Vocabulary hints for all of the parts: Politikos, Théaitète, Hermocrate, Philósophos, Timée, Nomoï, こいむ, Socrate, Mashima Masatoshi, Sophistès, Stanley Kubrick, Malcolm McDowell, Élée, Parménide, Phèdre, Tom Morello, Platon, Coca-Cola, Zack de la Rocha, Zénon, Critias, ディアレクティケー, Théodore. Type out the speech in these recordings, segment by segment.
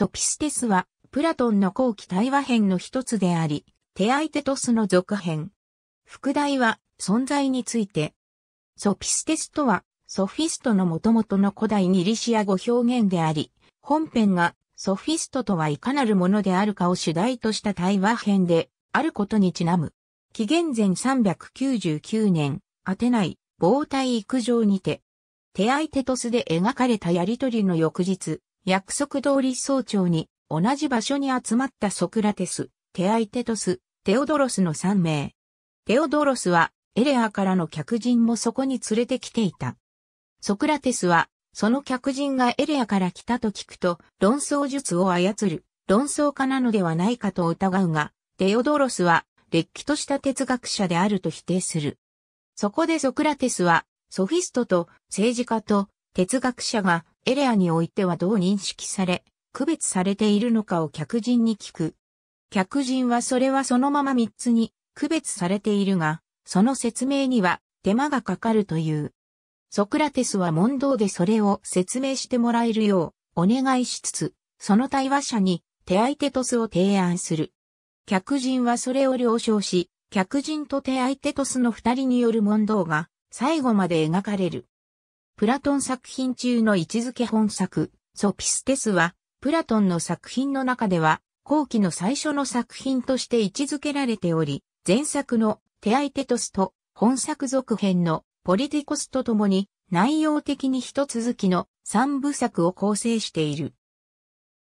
ソピステスは、プラトンの後期対話編の一つであり、テアイテトスの続編。副題は、存在について。ソピステスとは、ソフィストの元々の古代ギリシア語表現であり、本編がソフィストとはいかなるものであるかを主題とした対話編であることにちなむ。紀元前399年、アテナイ、ボータイ陸上にて、テアイテトスで描かれたやりとりの翌日、約束通り早朝に同じ場所に集まったソクラテス、テアイテトス、テオドロスの3名。テオドロスはエレアからの客人もそこに連れてきていた。ソクラテスは、その客人がエレアから来たと聞くと、論争術を操る、論争家なのではないかと疑うが、デオドロスは、れっきとした哲学者であると否定する。そこでソクラテスは、ソフィストと政治家と哲学者がエレアにおいてはどう認識され、区別されているのかを客人に聞く。客人はそれはそのまま3つに区別されているが、その説明には手間がかかるという。ソクラテスは問答でそれを説明してもらえるようお願いしつつ、その対話者にテアイテトスを提案する。客人はそれを了承し、客人とテアイテトスの2人による問答が最後まで描かれる。プラトン作品中の位置づけ本作、ソピステスは、プラトンの作品の中では、後期の最初の作品として位置づけられており、前作のテアイテトスと本作続編のポリティコスと共に内容的に一続きの3部作を構成している。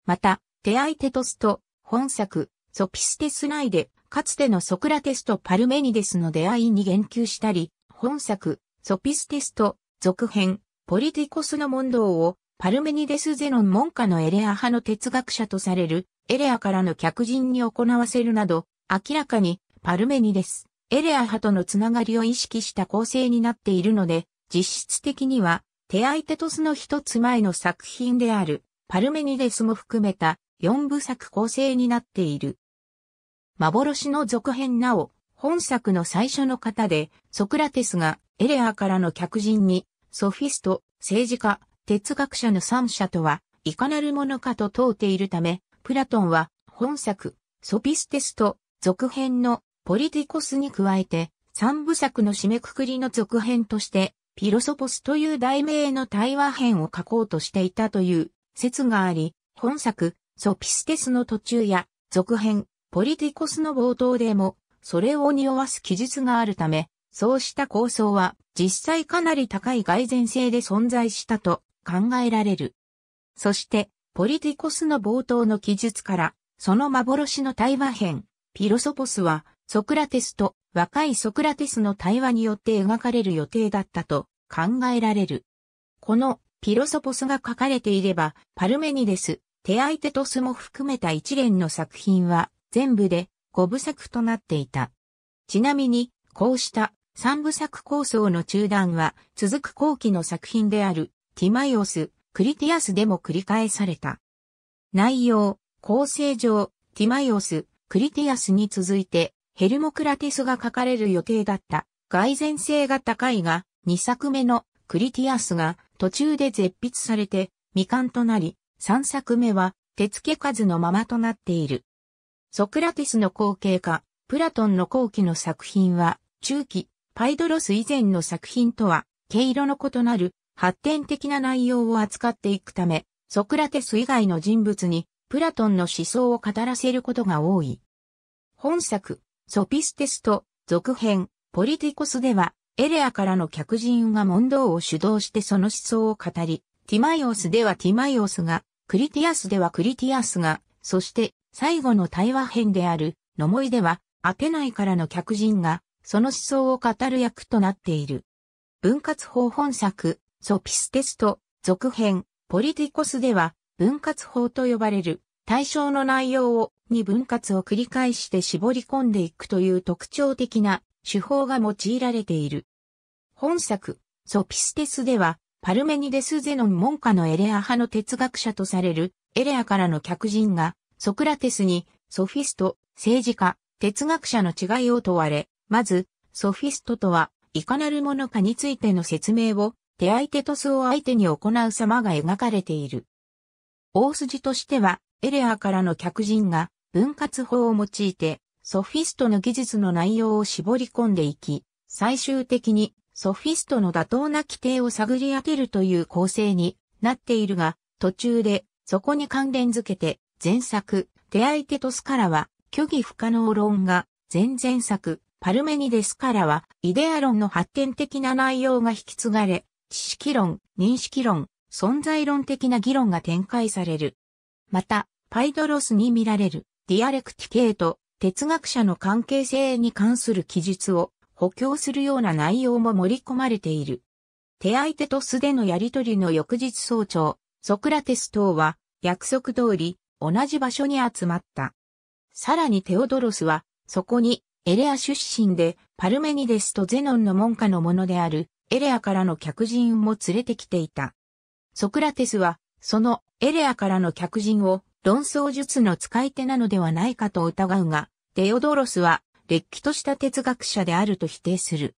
また、テアイテトスと本作、ソピステス内でかつてのソクラテスとパルメニデスの出会いに言及したり、本作、ソピステスと続編、ポリティコスの問答をパルメニデス・ゼノン門下のエレア派の哲学者とされるエレアからの客人に行わせるなど、明らかにパルメニデス。エレア派とのつながりを意識した構成になっているので、実質的には、テアイテトスの一つ前の作品である、パルメニデスも含めた4部作構成になっている。幻の続編なお、本作の最初の方で、ソクラテスがエレアからの客人に、ソフィスト、政治家、哲学者の三者とはいかなるものかと問うているため、プラトンは本作、ソピステスと続編のポリティコスに加えて、3部作の締めくくりの続編として、ピロソポスという題名の対話編を書こうとしていたという説があり、本作、ソピステスの途中や、続編、ポリティコスの冒頭でも、それを匂わす記述があるため、そうした構想は、実際かなり高い蓋然性で存在したと考えられる。そして、ポリティコスの冒頭の記述から、その幻の対話編、ピロソポスは、ソクラテスと若いソクラテスの対話によって描かれる予定だったと考えられる。このピロソポスが書かれていれば、パルメニデス、テアイテトスも含めた一連の作品は全部で5部作となっていた。ちなみに、こうした3部作構想の中断は続く後期の作品であるティマイオス、クリティアスでも繰り返された。内容、構成上、ティマイオス、クリティアスに続いて、ヘルモクラテスが書かれる予定だった。蓋然性が高いが、2作目のクリティアスが途中で絶筆されて未完となり、3作目は手付け数のままとなっている。ソクラテスの後継か、プラトンの後期の作品は、中期、パイドロス以前の作品とは、毛色の異なる発展的な内容を扱っていくため、ソクラテス以外の人物にプラトンの思想を語らせることが多い。本作。ソピステスと続編、ポリティコスでは、エレアからの客人が問答を主導してその思想を語り、ティマイオスではティマイオスが、クリティアスではクリティアスが、そして最後の対話編である、ノモイでは、アテナイからの客人が、その思想を語る役となっている。分割法本作、ソピステスと続編、ポリティコスでは、分割法と呼ばれる、対象の内容を、に分割を繰り返して絞り込んでいくという特徴的な手法が用いられている。本作、ソピステスでは、パルメニデス・ゼノン門下のエレア派の哲学者とされるエレアからの客人が、ソクラテスにソフィスト、政治家、哲学者の違いを問われ、まず、ソフィストとはいかなるものかについての説明を、テアイテトスを相手に行う様が描かれている。大筋としては、エレアからの客人が分割法を用いてソフィストの技術の内容を絞り込んでいき、最終的にソフィストの妥当な規定を探り当てるという構成になっているが、途中でそこに関連づけて前作テアイテトスからは虚偽不可能論が、前々作パルメニデスからはイデア論の発展的な内容が引き継がれ、知識論、認識論、存在論的な議論が展開される。また、パイドロスに見られるディアレクティケと哲学者の関係性に関する記述を補強するような内容も盛り込まれている。テアイテトスでのやりとりの翌日早朝、ソクラテス等は約束通り同じ場所に集まった。さらにテオドロスはそこにエレア出身でパルメニデスとゼノンの門下のものであるエレアからの客人も連れてきていた。ソクラテスはそのエレアからの客人を論争術の使い手なのではないかと疑うが、デオドロスはれっきとした哲学者であると否定する。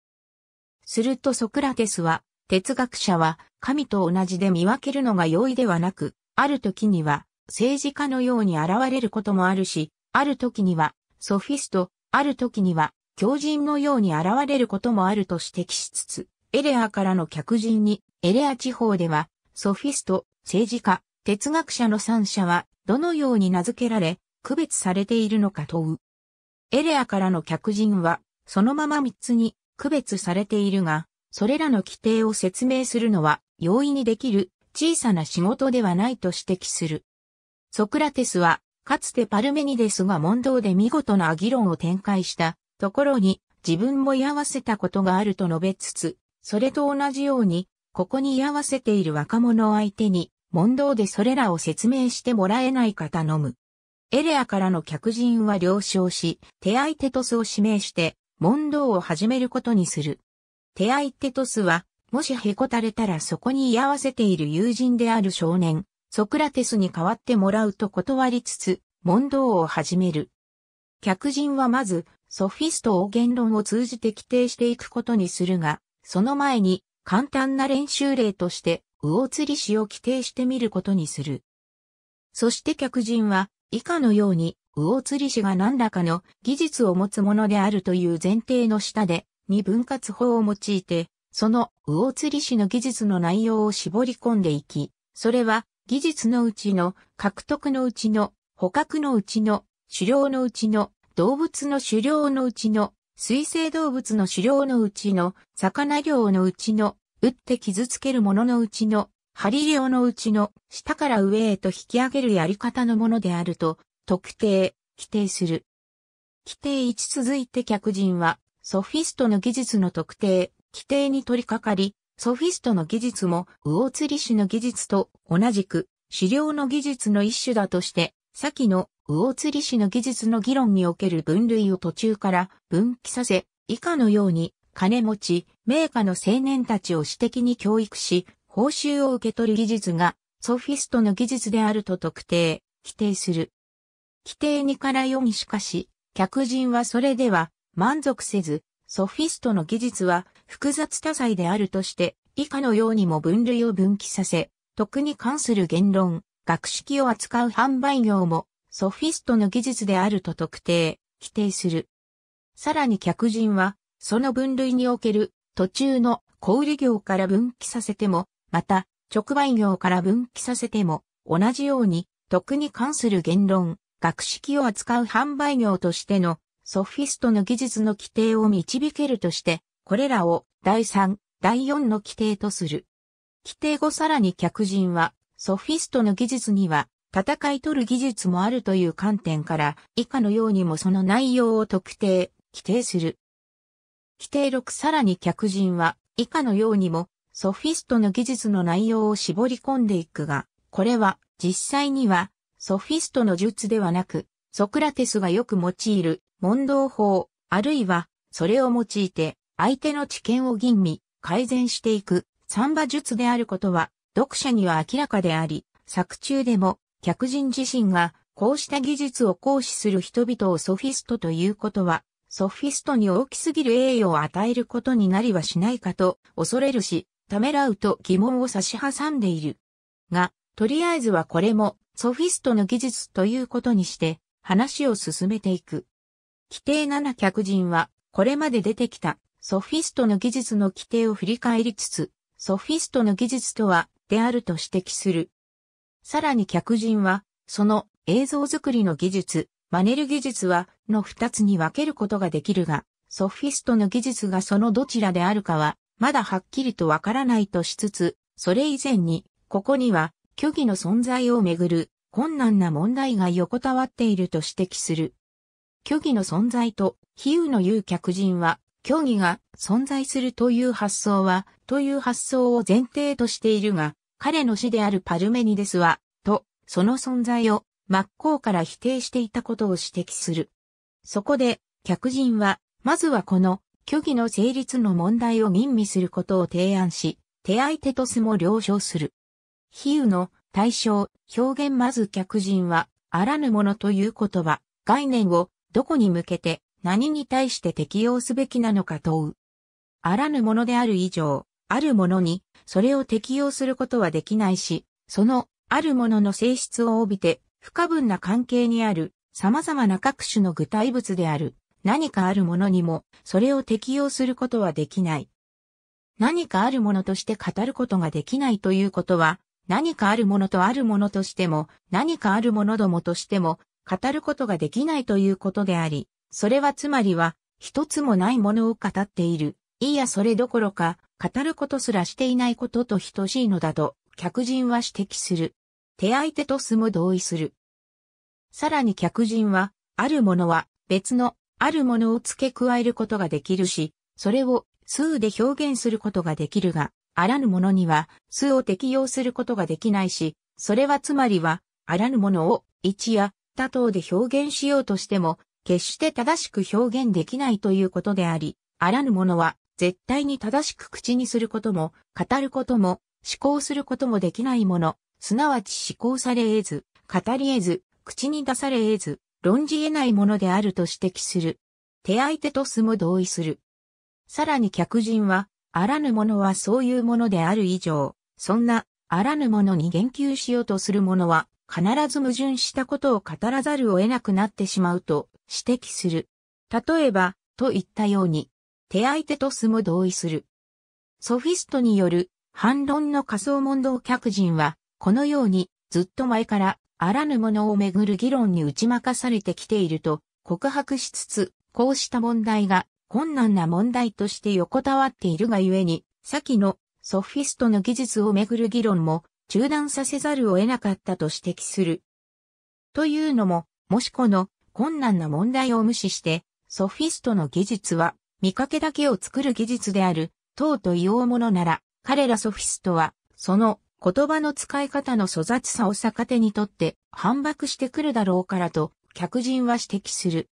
するとソクラテスは哲学者は神と同じで見分けるのが容易ではなく、ある時には政治家のように現れることもあるし、ある時にはソフィスト、ある時には狂人のように現れることもあると指摘しつつ、エレアからの客人に、エレア地方ではソフィスト、政治家、哲学者の三者はどのように名付けられ、区別されているのか問う。エレアからの客人はそのまま三つに区別されているが、それらの規定を説明するのは容易にできる小さな仕事ではないと指摘する。ソクラテスは、かつてパルメニデスが問答で見事な議論を展開したところに自分も居合わせたことがあると述べつつ、それと同じようにここに居合わせている若者を相手に問答でそれらを説明してもらえないか頼む。エレアからの客人は了承し、テアイテトスを指名して問答を始めることにする。テアイテトスはもしへこたれたらそこに居合わせている友人である少年ソクラテスに代わってもらうと断りつつ、問答を始める。客人はまず、ソフィストを言論を通じて規定していくことにするが、その前に、簡単な練習例として、魚釣り師を規定してみることにする。そして客人は、以下のように、魚釣り師が何らかの技術を持つものであるという前提の下で、二分割法を用いて、その魚釣り師の技術の内容を絞り込んでいき、それは、技術のうちの、獲得のうちの、捕獲のうちの、狩猟のうちの、動物の狩猟のうちの、水生動物の狩猟のうちの、魚猟のうちの、打って傷つけるもののうちの、針猟のうちの、下から上へと引き上げるやり方のものであると、特定、規定する。規定1続いて客人は、ソフィストの技術の特定、規定に取り掛かり、ソフィストの技術も魚釣り師の技術と同じく狩猟の技術の一種だとして、先の魚釣り師の技術の議論における分類を途中から分岐させ、以下のように金持ち、名家の青年たちを私的に教育し、報酬を受け取る技術がソフィストの技術であると特定、規定する。規定2から4にしかし、客人はそれでは満足せず、ソフィストの技術は複雑多彩であるとして、以下のようにも分類を分岐させ、徳に関する言論、学識を扱う販売業も、ソフィストの技術であると特定、規定する。さらに客人は、その分類における、途中の小売業から分岐させても、また、直売業から分岐させても、同じように、徳に関する言論、学識を扱う販売業としての、ソフィストの技術の規定を導けるとして、これらを第3、第4の規定とする。規定後さらに客人は、ソフィストの技術には、戦い取る技術もあるという観点から、以下のようにもその内容を特定、規定する。規定6さらに客人は、以下のようにも、ソフィストの技術の内容を絞り込んでいくが、これは、実際には、ソフィストの術ではなく、ソクラテスがよく用いる、問答法、あるいは、それを用いて、相手の知見を吟味、改善していく、三馬術であることは、読者には明らかであり、作中でも、客人自身が、こうした技術を行使する人々をソフィストということは、ソフィストに大きすぎる栄誉を与えることになりはしないかと、恐れるし、ためらうと疑問を差し挟んでいる。が、とりあえずはこれもソフィストの技術ということにして話を進めていく。規定7客人はこれまで出てきたソフィストの技術の規定を振り返りつつ、ソフィストの技術とはであると指摘する。さらに客人はその映像作りの技術、マネる技術はの2つに分けることができるが、ソフィストの技術がそのどちらであるかはまだはっきりとわからないとしつつ、それ以前にここには虚偽の存在をめぐる困難な問題が横たわっていると指摘する。虚偽の存在と比喩の言う客人は、虚偽が存在するという発想を前提としているが、彼の師であるパルメニデスは、その存在を真っ向から否定していたことを指摘する。そこで、客人は、まずはこの虚偽の成立の問題を吟味することを提案し、手相テトスも了承する。比喩の対象、表現まず客人は、あらぬものという言葉、概念をどこに向けて何に対して適用すべきなのか問う。あらぬものである以上、あるものにそれを適用することはできないし、そのあるものの性質を帯びて不可分な関係にある様々な各種の具体物である。何かあるものにもそれを適用することはできない。何かあるものとして語ることができないということは、何かあるものとあるものとしても、何かあるものどもとしても、語ることができないということであり、それはつまりは、一つもないものを語っている、いやそれどころか、語ることすらしていないことと等しいのだと、客人は指摘する。手相テトスも同意する。さらに客人は、あるものは別の、あるものを付け加えることができるし、それを数で表現することができるが、あらぬものには数を適用することができないし、それはつまりは、あらぬものを1や多等で表現しようとしても、決して正しく表現できないということであり、あらぬものは絶対に正しく口にすることも、語ることも、思考することもできないもの、すなわち思考され得ず、語り得ず、口に出され得ず、論じ得ないものであると指摘する。手相テトスも同意する。さらに客人は、あらぬものはそういうものである以上、そんなあらぬものに言及しようとするものは、必ず矛盾したことを語らざるを得なくなってしまうと指摘する。例えば、といったように、手相テトスも同意する。ソフィストによる反論の仮想問答客人は、このようにずっと前から、あらぬものをめぐる議論に打ち負かされてきていると告白しつつ、こうした問題が困難な問題として横たわっているがゆえに、先のソフィストの技術をめぐる議論も中断させざるを得なかったと指摘する。というのも、もしこの困難な問題を無視して、ソフィストの技術は見かけだけを作る技術である、と言おうものなら、彼らソフィストは、その言葉の使い方の粗雑さを逆手にとって反駁してくるだろうからと客人は指摘する。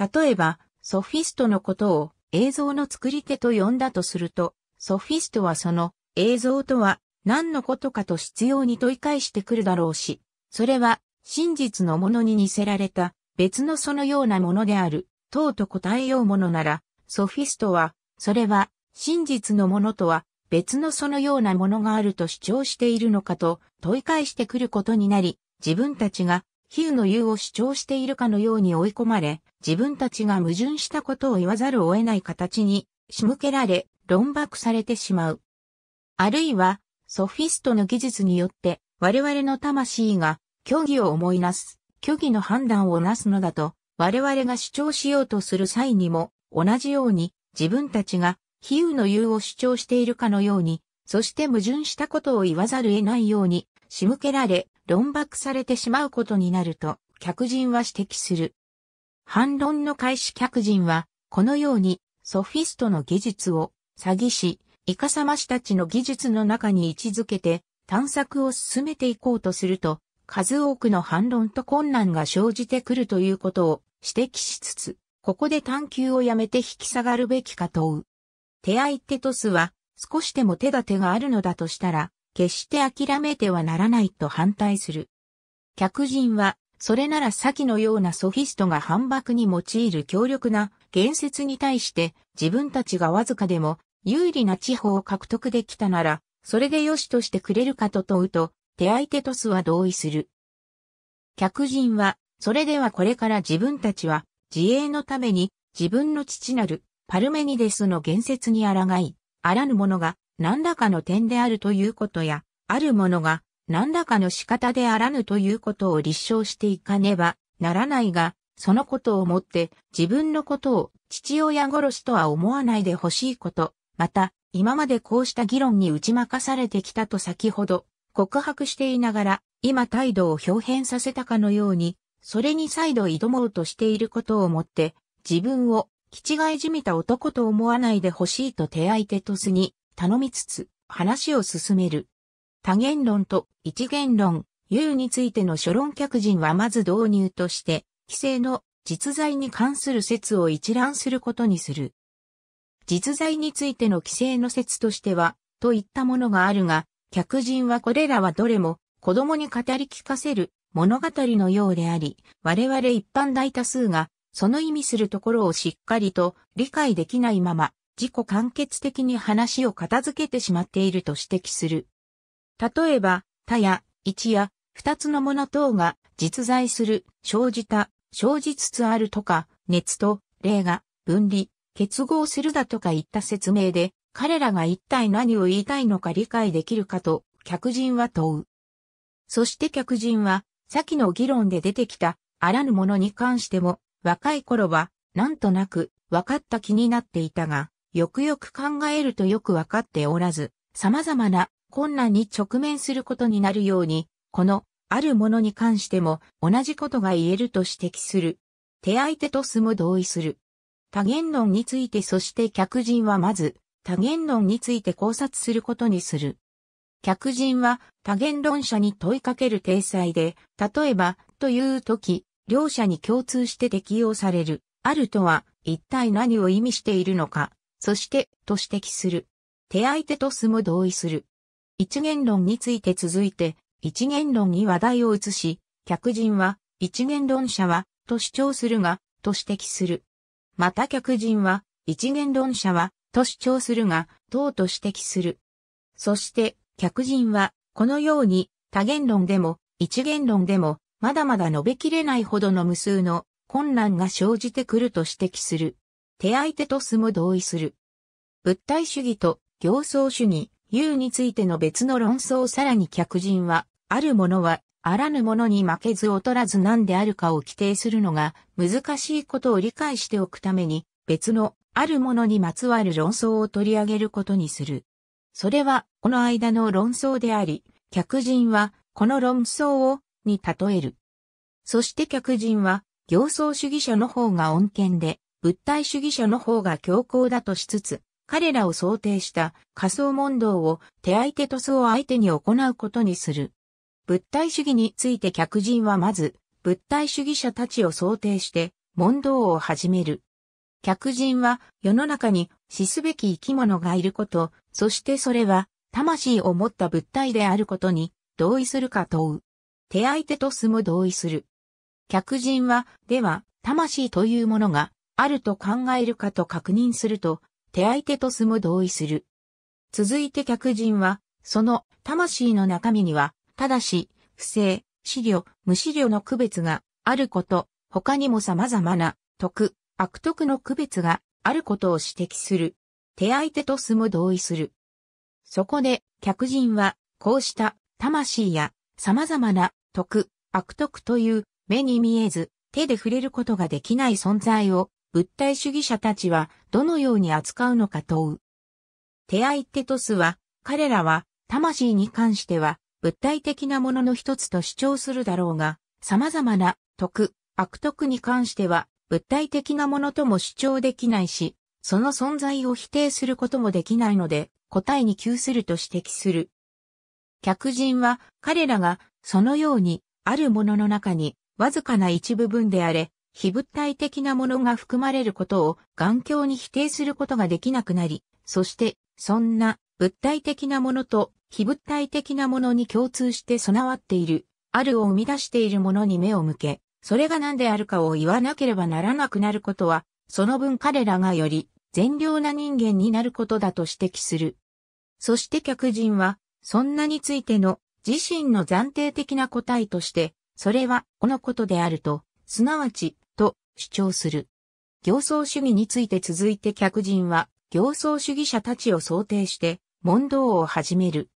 例えば、ソフィストのことを映像の作り手と呼んだとすると、ソフィストはその映像とは何のことかと執拗に問い返してくるだろうし、それは真実のものに似せられた別のそのようなものである、と答えようものなら、ソフィストは、それは真実のものとは、別のそのようなものがあると主張しているのかと問い返してくることになり、自分たちが比喩の言うを主張しているかのように追い込まれ、自分たちが矛盾したことを言わざるを得ない形に仕向けられ、論駁されてしまう。あるいは、ソフィストの技術によって我々の魂が虚偽を思いなす、虚偽の判断をなすのだと、我々が主張しようとする際にも同じように自分たちが比喩の言うを主張しているかのように、そして矛盾したことを言わざるを得ないように、仕向けられ、論駁されてしまうことになると、客人は指摘する。反論の開始客人は、このように、ソフィストの技術を、詐欺師、イカサマ師たちの技術の中に位置づけて、探索を進めていこうとすると、数多くの反論と困難が生じてくるということを指摘しつつ、ここで探求をやめて引き下がるべきか問う。手相テトスは少しでも手立てがあるのだとしたら決して諦めてはならないと反対する。客人はそれなら先のようなソフィストが反駁に用いる強力な言説に対して自分たちがわずかでも有利な地方を獲得できたならそれで良しとしてくれるかと問うとテアイテトスは同意する。客人は、それではこれから自分たちは、自衛のために、自分の父なる、パルメニデスの言説に抗い、あらぬものが、何らかの点であるということや、あるものが、何らかの仕方であらぬということを立証していかねばならないが、そのことをもって、自分のことを、父親殺しとは思わないでほしいこと、また、今までこうした議論に打ち負かされてきたと先ほど、告白していながら、今態度を豹変させたかのように、それに再度挑もうとしていることをもって、自分を、気違いじみた男と思わないでほしいとテアイテトスに頼みつつ、話を進める。多元論と一元論、U についての諸論客人はまず導入として、規制の実在に関する説を一覧することにする。実在についての規制の説としては、といったものがあるが、客人はこれらはどれも子供に語り聞かせる物語のようであり、我々一般大多数がその意味するところをしっかりと理解できないまま、自己完結的に話を片付けてしまっていると指摘する。例えば、多や一や二つのもの等が実在する、生じた、生じつつあるとか、熱と霊が分離、結合するだとかいった説明で、彼らが一体何を言いたいのか理解できるかと、客人は問う。そして客人は、先の議論で出てきた、あらぬものに関しても、若い頃は、なんとなく、分かった気になっていたが、よくよく考えるとよく分かっておらず、様々な困難に直面することになるように、この、あるものに関しても同じことが言えると指摘する。テアイテトスも同意する。多元論についてそして客人はまず多元論について考察することにする。客人は多元論者に問いかける体裁で、例えばというとき、両者に共通して適用される。あるとは一体何を意味しているのか、そしてと指摘する。テアイテトスも同意する。一元論について続いて、一元論に話題を移し、客人は、一元論者は、と主張するが、と指摘する。また客人は、一元論者は、と主張するが、等と指摘する。そして、客人は、このように、多元論でも、一元論でも、まだまだ述べきれないほどの無数の困難が生じてくると指摘する。テアイテトスも同意する。物体主義と形相主義、U についての別の論争さらに客人は、あるものは、あらぬものに負けず劣らず何であるかを規定するのが難しいことを理解しておくために、別のあるものにまつわる論争を取り上げることにする。それは、この間の論争であり、客人は、この論争を、に例える。そして客人は、形相主義者の方が穏健で、物体主義者の方が強硬だとしつつ、彼らを想定した仮想問答をテアイテトスを相手に行うことにする。物体主義について客人はまず、物体主義者たちを想定して、問答を始める。客人は、世の中に死すべき生き物がいること、そしてそれは、魂を持った物体であることに、同意するか問う。テアイテトスも同意する。客人は、では、魂というものが、あると考えるかと確認すると、テアイテトスも同意する。続いて客人は、その、魂の中身には、ただし、不正、思慮、無思慮の区別があること、他にも様々な、徳、悪徳の区別があることを指摘する。テアイテトスも同意する。そこで、客人は、こうした、魂や、様々な、徳、悪徳という、目に見えず、手で触れることができない存在を、物体主義者たちは、どのように扱うのか問う。テアイテトスは、彼らは、魂に関しては、物体的なものの一つと主張するだろうが、様々な徳、悪徳に関しては物体的なものとも主張できないし、その存在を否定することもできないので、答えに窮すると指摘する。客人は彼らがそのようにあるものの中にわずかな一部分であれ、非物体的なものが含まれることを頑強に否定することができなくなり、そしてそんな物体的なものと非物体的なものに共通して備わっている、あるを生み出しているものに目を向け、それが何であるかを言わなければならなくなることは、その分彼らがより善良な人間になることだと指摘する。そして客人は、そんなについての自身の暫定的な答えとして、それはこのことであると、すなわち、と主張する。形相主義について続いて客人は、形相主義者たちを想定して、問答を始める。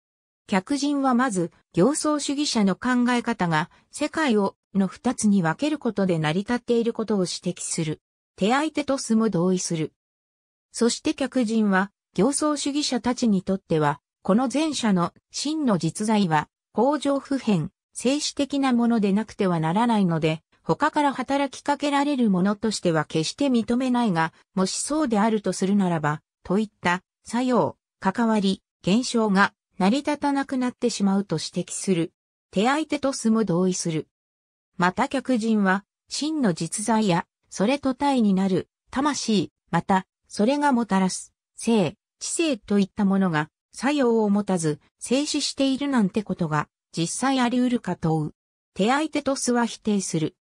客人はまず、形相主義者の考え方が、世界を、の二つに分けることで成り立っていることを指摘する。手相手とすも同意する。そして客人は、形相主義者たちにとっては、この前者の真の実在は、恒常不変、静止的なものでなくてはならないので、他から働きかけられるものとしては決して認めないが、もしそうであるとするならば、といった作用、関わり、現象が、成り立たなくなってしまうと指摘する。手相手とすも同意する。また客人は、真の実在や、それと対になる、魂、また、それがもたらす、性、知性といったものが、作用を持たず、静止しているなんてことが、実際あり得るか問う。手相手とすは否定する。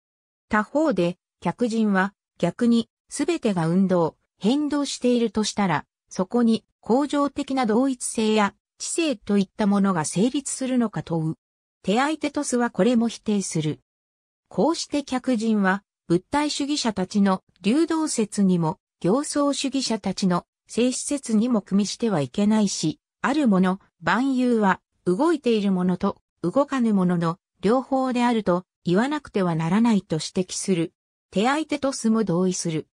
他方で、客人は、逆に、すべてが運動、変動しているとしたら、そこに、恒常的な同一性や、知性といったものが成立するのか問う。手相手とすはこれも否定する。こうして客人は物体主義者たちの流動説にも、形相主義者たちの静止説にも組みしてはいけないし、あるもの、万有は動いているものと動かぬものの両方であると言わなくてはならないと指摘する。手相手とすも同意する。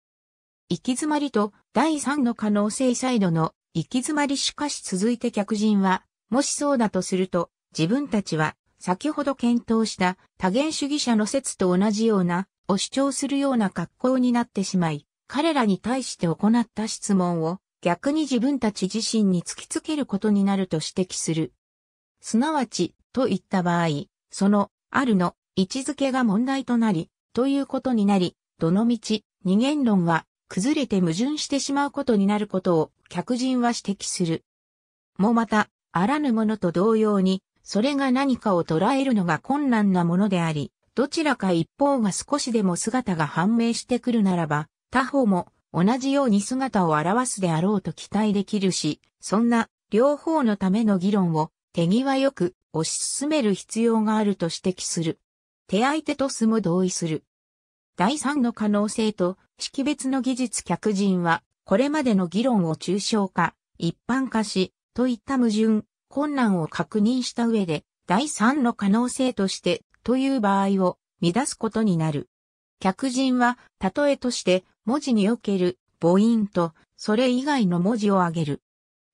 行き詰まりと第三の可能性サイドの行き詰まりしかし続いて客人は、もしそうだとすると、自分たちは、先ほど検討した多元主義者の説と同じような、を主張するような格好になってしまい、彼らに対して行った質問を、逆に自分たち自身に突きつけることになると指摘する。すなわち、といった場合、その、あるの、位置づけが問題となり、ということになり、どのみち、二元論は、崩れて矛盾してしまうことになることを客人は指摘する。もまた、あらぬものと同様に、それが何かを捉えるのが困難なものであり、どちらか一方が少しでも姿が判明してくるならば、他方も同じように姿を表すであろうと期待できるし、そんな両方のための議論を手際よく推し進める必要があると指摘する。手相手とすも同意する。第三の可能性と、識別の技術客人は、これまでの議論を抽象化、一般化し、といった矛盾、困難を確認した上で、第三の可能性として、という場合を、見出すことになる。客人は、例えとして、文字における、母音と、それ以外の文字を挙げる。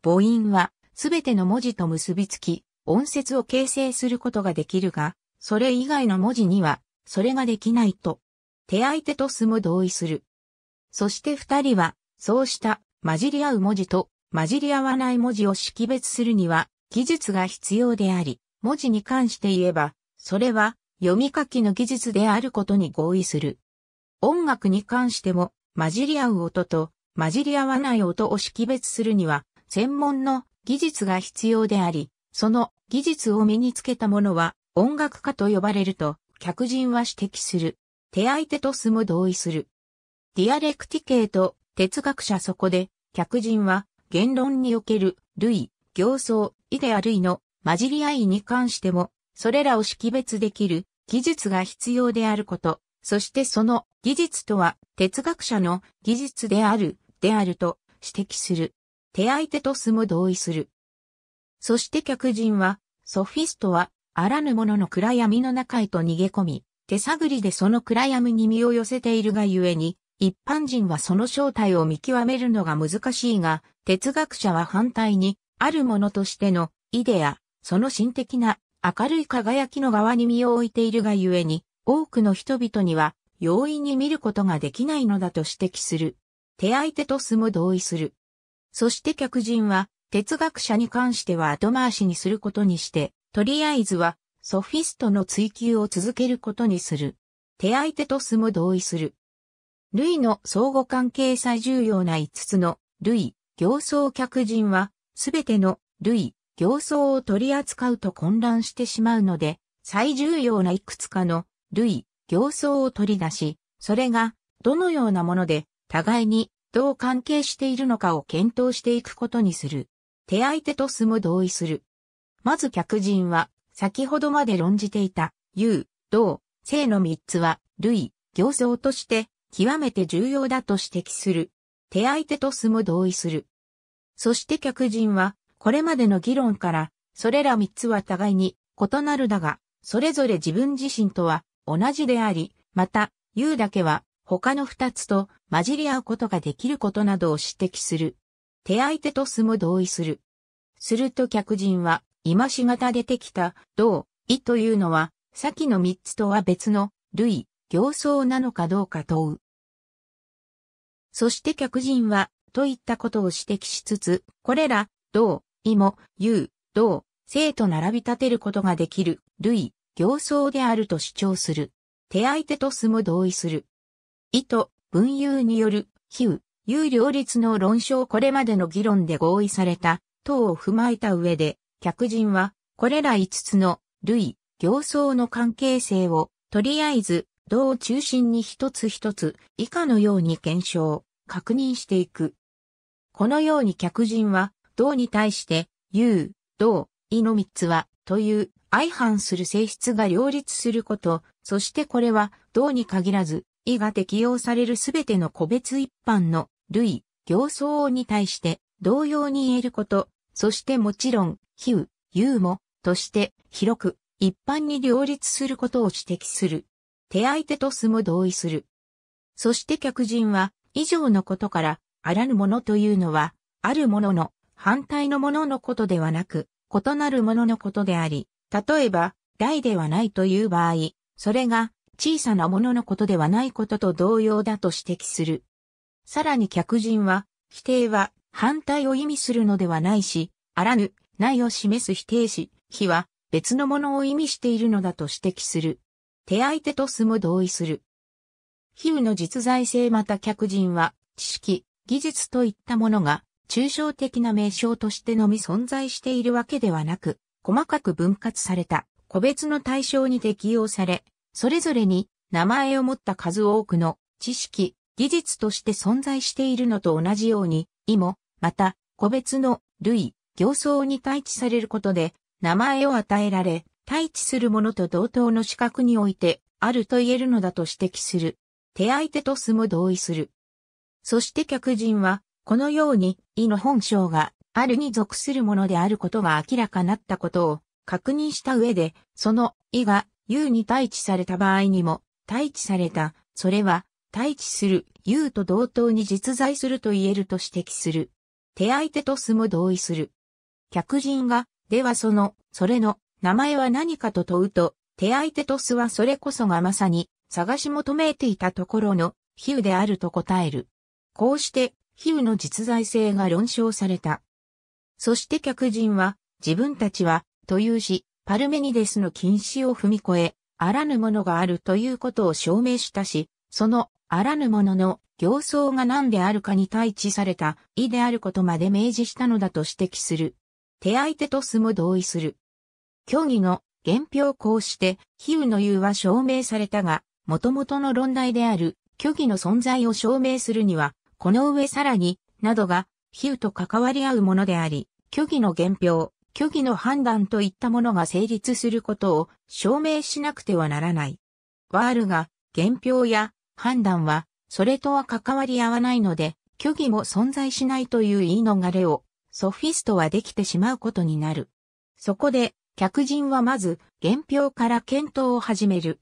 母音は、すべての文字と結びつき、音節を形成することができるが、それ以外の文字には、それができないと。手相手とすも同意する。そして二人は、そうした混じり合う文字と混じり合わない文字を識別するには技術が必要であり、文字に関して言えば、それは読み書きの技術であることに合意する。音楽に関しても、混じり合う音と混じり合わない音を識別するには、専門の技術が必要であり、その技術を身につけた者は音楽家と呼ばれると、客人は指摘する。手相手とすも同意する。ディアレクティケと哲学者そこで、客人は言論における類、形相、イデア類の混じり合いに関しても、それらを識別できる技術が必要であること、そしてその技術とは哲学者の技術であると指摘する。手相手とすも同意する。そして客人は、ソフィストはあらぬものの暗闇の中へと逃げ込み、手探りでその暗闇に身を寄せているがゆえに、一般人はその正体を見極めるのが難しいが、哲学者は反対に、あるものとしてのイデア、その神的な明るい輝きの側に身を置いているがゆえに、多くの人々には容易に見ることができないのだと指摘する。手相手とすも同意する。そして客人は、哲学者に関しては後回しにすることにして、とりあえずはソフィストの追求を続けることにする。手相手とすも同意する。類の相互関係最重要な5つの類、形相客人は、すべての類、形相を取り扱うと混乱してしまうので、最重要ないくつかの類、形相を取り出し、それがどのようなもので、互いにどう関係しているのかを検討していくことにする。手相手とすも同意する。まず客人は、先ほどまで論じていた、有、動、静の三つは、類、形相として、極めて重要だと指摘する。手相テトスも同意する。そして客人は、これまでの議論から、それら三つは互いに異なるだが、それぞれ自分自身とは同じであり、また、有だけは他の二つと混じり合うことができることなどを指摘する。手相テトスも同意する。すると客人は、今しがた出てきた、動、意というのは、先の三つとは別の、類、形相なのかどうか問う。そして客人は、といったことを指摘しつつ、これら、動、意も、有、動、静と並び立てることができる、類、形相であると主張する。手相テトスも同意する。意と、文有による、非、有両立の論証これまでの議論で合意された、等を踏まえた上で、客人は、これら5つの、類、形相の関係性を、とりあえず、動を中心に一つ一つ、以下のように検証、確認していく。このように客人は、動に対して、有、動、意の3つは、という、相反する性質が両立すること、そしてこれは、動に限らず、意が適用されるすべての個別一般の、類、形相に対して、同様に言えること、そしてもちろん、非、有も、として、広く、一般に両立することを指摘する。手相テトスも同意する。そして客人は、以上のことから、あらぬものというのは、あるものの、反対のもののことではなく、異なるもののことであり、例えば、大ではないという場合、それが、小さなもののことではないことと同様だと指摘する。さらに客人は、否定は、反対を意味するのではないし、あらぬ、ないを示す否定詞、非は、別のものを意味しているのだと指摘する。手相テトスも同意する。比喩の実在性また客人は、知識、技術といったものが、抽象的な名称としてのみ存在しているわけではなく、細かく分割された、個別の対象に適用され、それぞれに名前を持った数多くの知識、技術として存在しているのと同じように、意も、また、個別の類、形相に対置されることで、名前を与えられ、対置するものと同等の資格において、あると言えるのだと指摘する。手相テトスも同意する。そして客人は、このように、意の本性が、あるに属するものであることが明らかになったことを、確認した上で、その、意が、有に対置された場合にも、対置された、それは、対置する、有と同等に実在すると言えると指摘する。手相テトスも同意する。客人が、ではその、それの、名前は何かと問うと、手相テトスはそれこそがまさに探し求めていたところの比喩であると答える。こうして比喩の実在性が論証された。そして客人は自分たちはというし、パルメニデスの禁止を踏み越え、あらぬものがあるということを証明したし、そのあらぬものの形相が何であるかに対置された意であることまで明示したのだと指摘する。手相テトスも同意する。虚偽の原評こうして、比喩の有は証明されたが、元々の論題である虚偽の存在を証明するには、この上さらに、などが、比喩と関わり合うものであり、虚偽の原評、虚偽の判断といったものが成立することを証明しなくてはならない。はあるが、原評や判断は、それとは関わり合わないので、虚偽も存在しないという言い逃れを、ソフィストはできてしまうことになる。そこで、客人はまず、原評から検討を始める。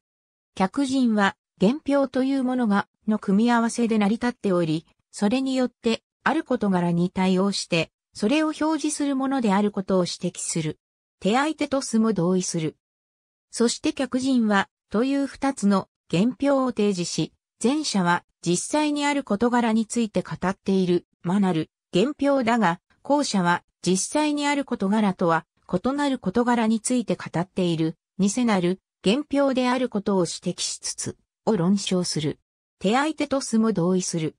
客人は、原評というものが、の組み合わせで成り立っており、それによって、ある事柄に対応して、それを表示するものであることを指摘する。手相テトスも同意する。そして客人は、という二つの原評を提示し、前者は、実際にある事柄について語っている、まなる、原評だが、後者は、実際にある事柄とは、異なる事柄について語っている、偽なる、原評であることを指摘しつつ、を論証する。手相テトスも同意する。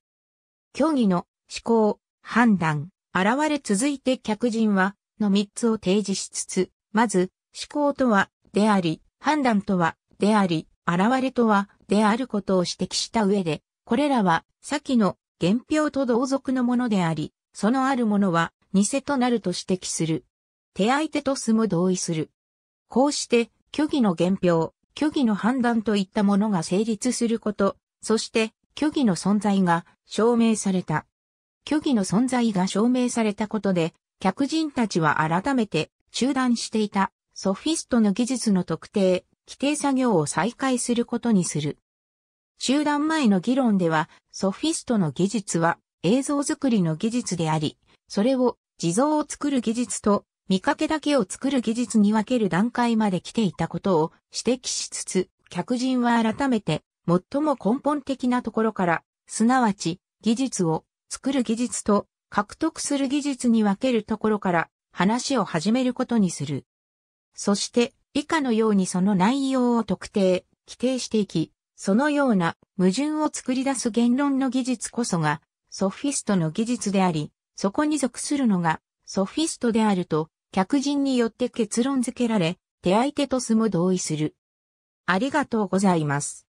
虚偽の思考、判断、現れ続いて客人は、の三つを提示しつつ、まず、思考とは、であり、判断とは、であり、現れとは、であることを指摘した上で、これらは、先の原評と同属のものであり、そのあるものは、偽となると指摘する。手相テトスも同意する。こうして、虚偽の言評、虚偽の判断といったものが成立すること、そして、虚偽の存在が証明された。虚偽の存在が証明されたことで、客人たちは改めて、中断していた、ソフィストの技術の特定、規定作業を再開することにする。中断前の議論では、ソフィストの技術は映像作りの技術であり、それを地蔵を作る技術と見かけだけを作る技術に分ける段階まで来ていたことを指摘しつつ、客人は改めて最も根本的なところから、すなわち技術を作る技術と獲得する技術に分けるところから話を始めることにする。そして以下のようにその内容を特定、規定していき、そのような矛盾を作り出す言論の技術こそがソフィストの技術であり、そこに属するのがソフィストであると客人によって結論付けられ、手相手とすも同意する。ありがとうございます。